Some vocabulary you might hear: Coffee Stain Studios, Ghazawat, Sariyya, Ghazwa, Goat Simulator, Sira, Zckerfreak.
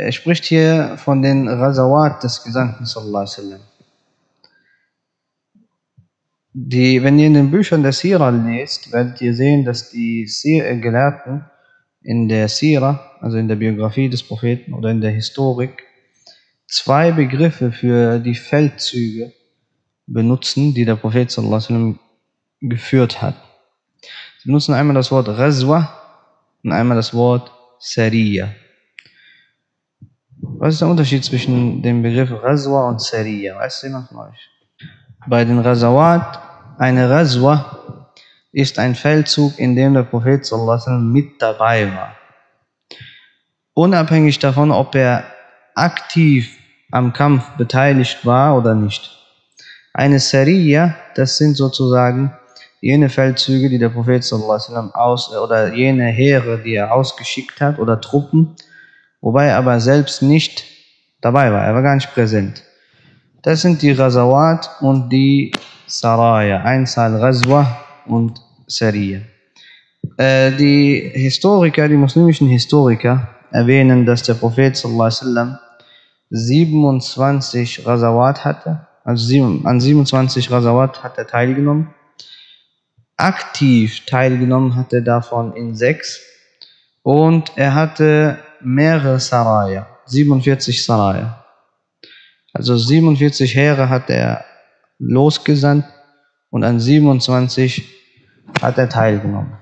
Er spricht hier von den Ghazawat des Gesandten sallallahu alaihi wasallam. Wenn ihr in den Büchern der Sira lest, werdet ihr sehen, dass die Gelehrten in der Sira, also in der Biografie des Propheten oder in der Historik, zwei Begriffe für die Feldzüge benutzen, die der Prophet sallallahu alaihi wasallam geführt hat. Sie benutzen einmal das Wort Ghazwa und einmal das Wort Sariyya. Was ist der Unterschied zwischen dem Begriff Ghazwa und Sariyya? Weißt du noch mal? Bei den Ghazawat, eine Ghazwa ist ein Feldzug, in dem der Prophet sallallahu alaihi wasallam mit dabei war. Unabhängig davon, ob er aktiv am Kampf beteiligt war oder nicht. Eine Sariyya, das sind sozusagen jene Feldzüge, die der Prophet sallallahu alaihi wasallam oder jene Heere, die er ausgeschickt hat, oder Truppen, wobei er aber selbst nicht dabei war, er war gar nicht präsent. Das sind die Ghazawat und die Saraya, Einzahl Ghazwa und Sariyya. Die Historiker, die muslimischen Historiker, erwähnen, dass der Prophet sallallahu alaihi wasallam 27 Ghazawat hatte, also an 27 Ghazawat hat er teilgenommen. Aktiv teilgenommen hat er davon in 6 und er hatte mehrere Saraya, 47 Saraya. Also 47 Heere hat er losgesandt und an 27 hat er teilgenommen.